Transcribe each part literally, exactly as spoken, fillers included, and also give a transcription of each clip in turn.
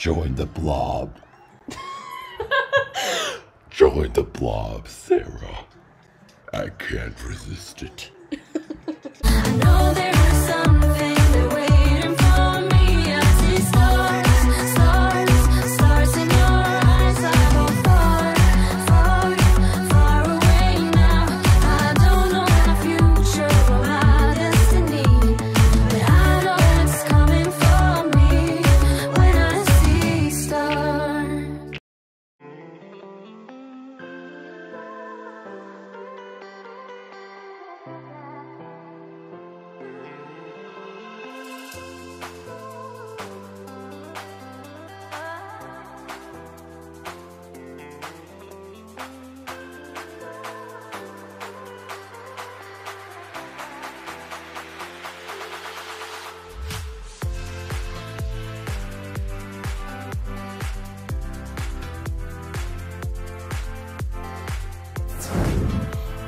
Join the blob. Join the blob, Sarah. I can't resist it. I know there is something that waiting for me. I see stars, stars, stars in your eyes. I go far, far, far away now. I don't know my future or my destiny, but I know it's coming for me when I see stars.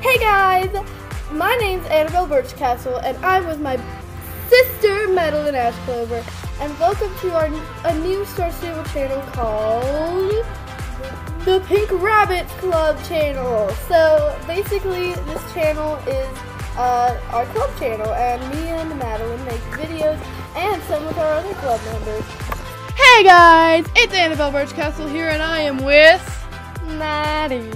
Hey guys, my name's Annabelle Birchcastle, and I'm with my sister Madelyn Ashclover, and welcome to our a new Star Stable channel called The Pink Rabbits Club channel. So basically, this channel is uh, our club channel, and me and Madelyn make videos and some with our other club members. Hey guys, it's Annabelle Birchcastle here, and I am with Maddie.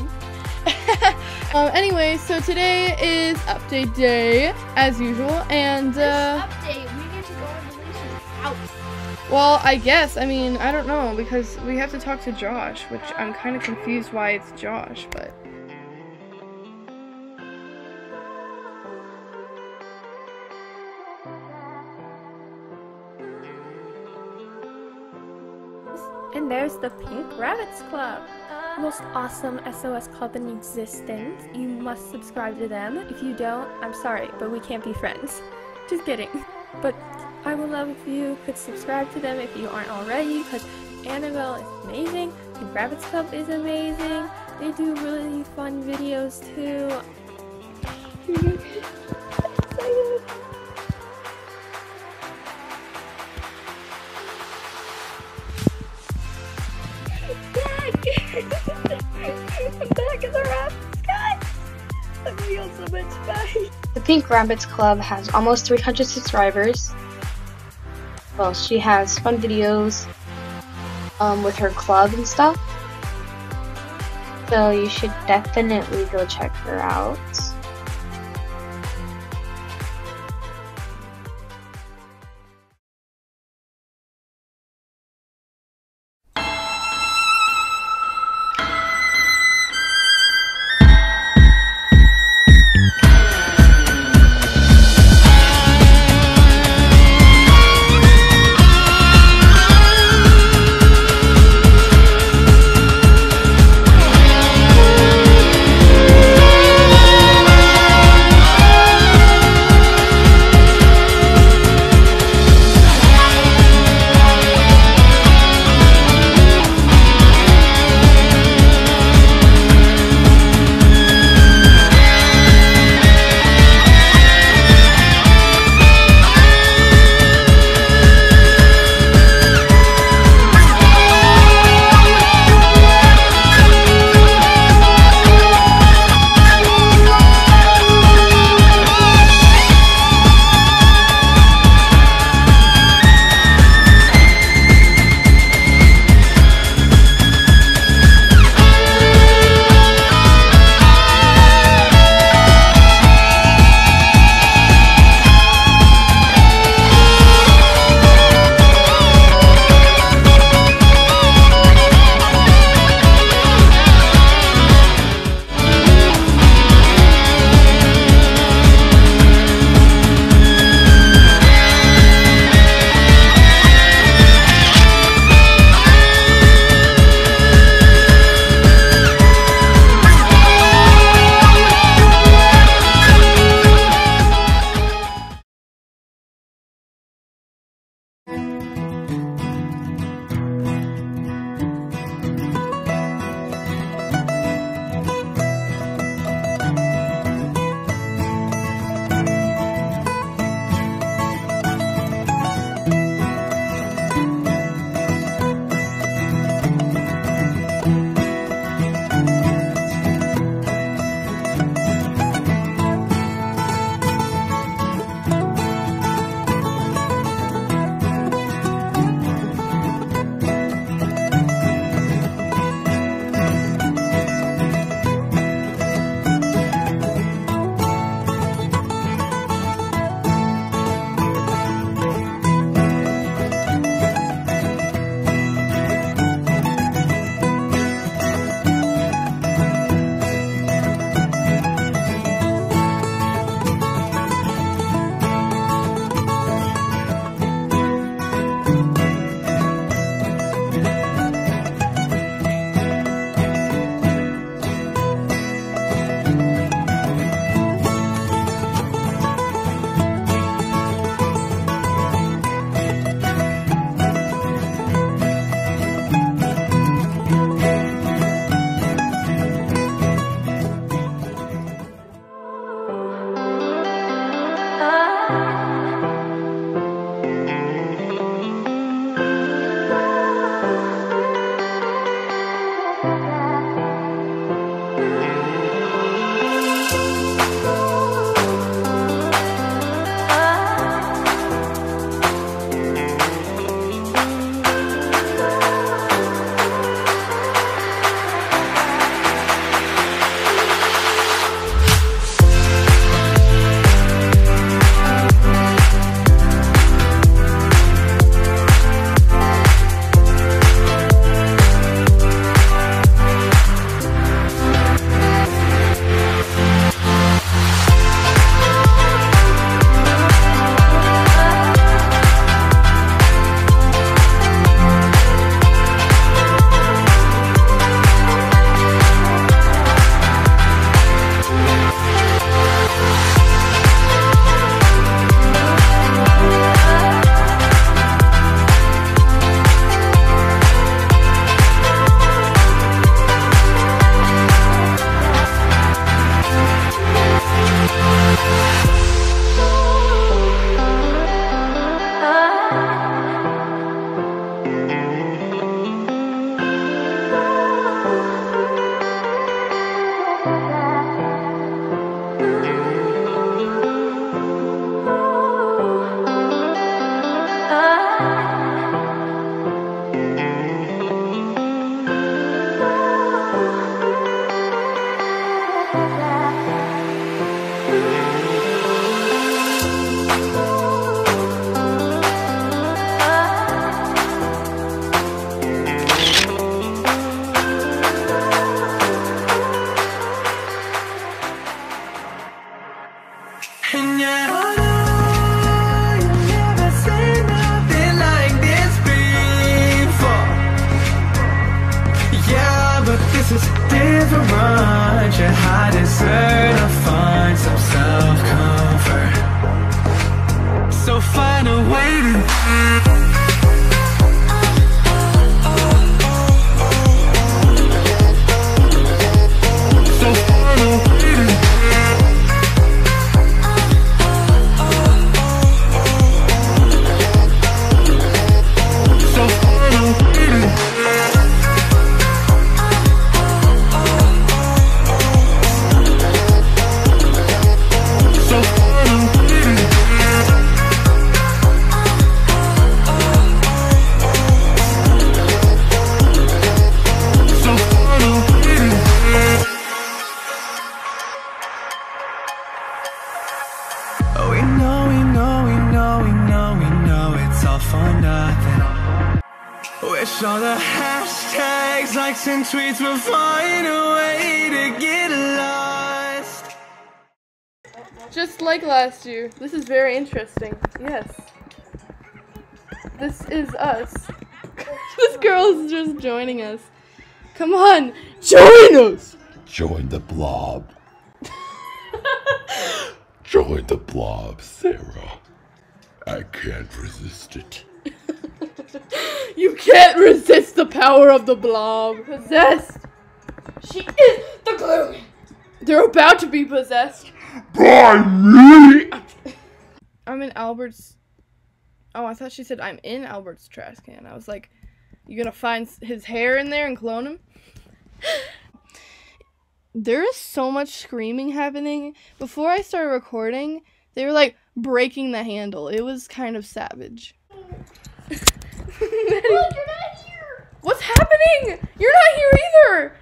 Um, anyway, so today is update day, as usual, and, uh... First update, we need to go on Alicia's house. Well, I guess, I mean, I don't know, because we have to talk to Josh, which I'm kind of confused why it's Josh, but... And there's the Pink Rabbits Club. Most awesome S O S club in existence. You must subscribe to them. If you don't, I'm sorry, but we can't be friends. Just kidding. But I would love if you could subscribe to them if you aren't already, because Annabelle is amazing, and Rabbit's Club is amazing. They do really fun videos too. The Pink Rabbits Club has almost three hundred subscribers. Well, she has fun videos um, with her club and stuff, so you should definitely go check her out. your high desert or find some self-comfort. So find a way to all the hashtags, likes and tweets will find a way to get lost. Just like last year, this is very interesting. Yes. This is us. This girl is just joining us. Come on, join us! Join the blob. Join the blob, Sarah. I can't resist it. You can't resist the power of the blob. Possessed. She is the glue. They're about to be possessed. By me. I'm in Albert's. Oh, I thought she said I'm in Albert's trash can. I was like, you gonna find his hair in there and clone him? There is so much screaming happening. Before I started recording, they were like breaking the handle. It was kind of savage. Maddie. Look, you're not here! What's happening? You're not here either!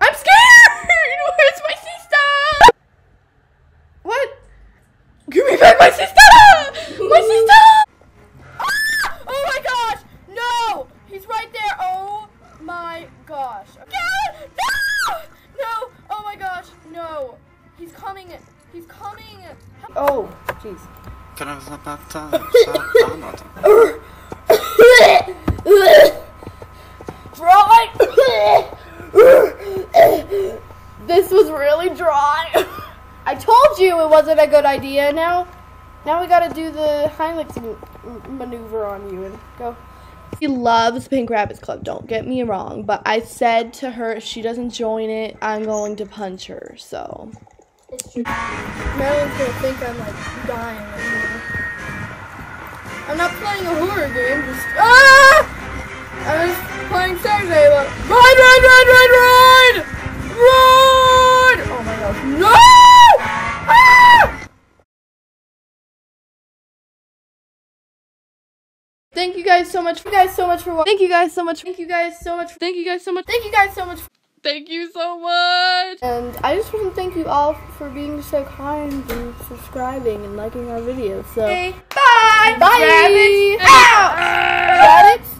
I'm scared! Where's my sister? What? Give me back my sister! My sister! Ah! Oh my gosh! No! He's right there! Oh my gosh. Okay. No! No! Oh my gosh, no! He's coming! He's coming! Oh, jeez. This was really dry. I told you it wasn't a good idea. Now, now we gotta do the Heimlich maneuver on you and go. She loves Pink Rabbits Club, don't get me wrong, but I said to her if she doesn't join it, I'm going to punch her, so. Madelin's gonna think I'm like dying right here. I'm not playing a horror game, just. Ah! I'm just playing Saturday, but. Run, run, run, run, run! Run! Oh my gosh. No! Ah! Thank you guys so much. Thank you guys so much for watching. Thank you guys so much. Thank you guys so much. Thank you guys so much. Thank you guys so much. Thank you so much. And I just want to thank you all for being so kind and subscribing and liking our videos. So. Okay. Bye! Bye! Rabbits out! Rabbits!